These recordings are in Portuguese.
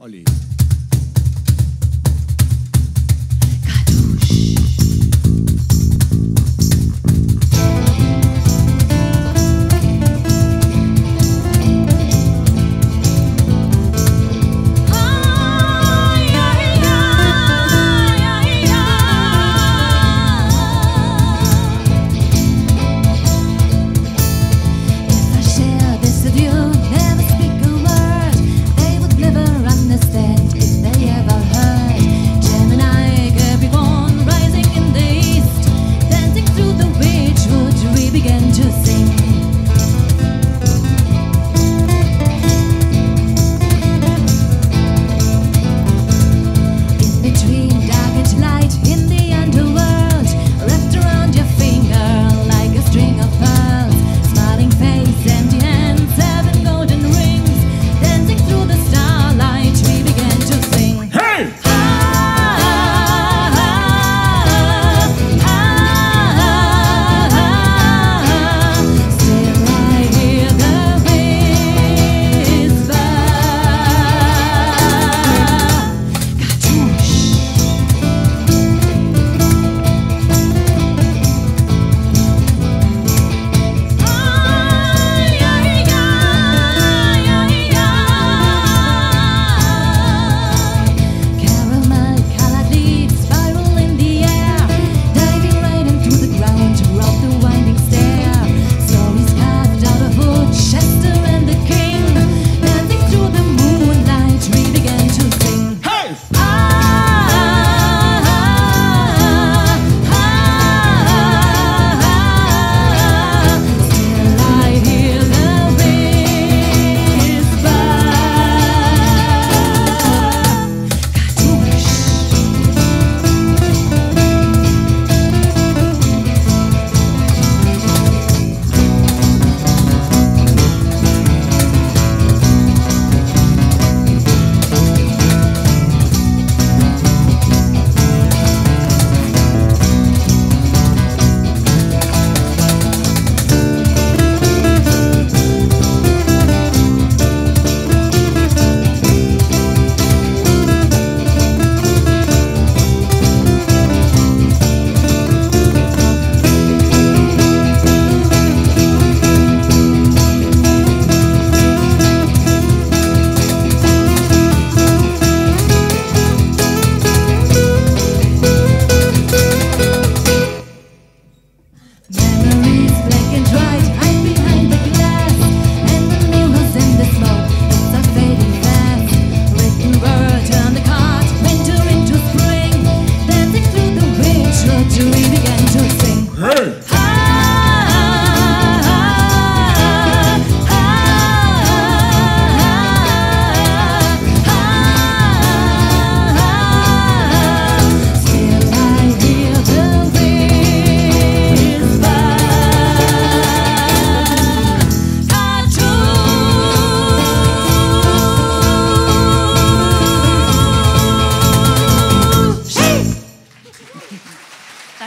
Olha aí.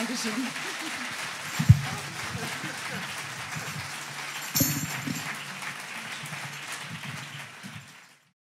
Dankeschön.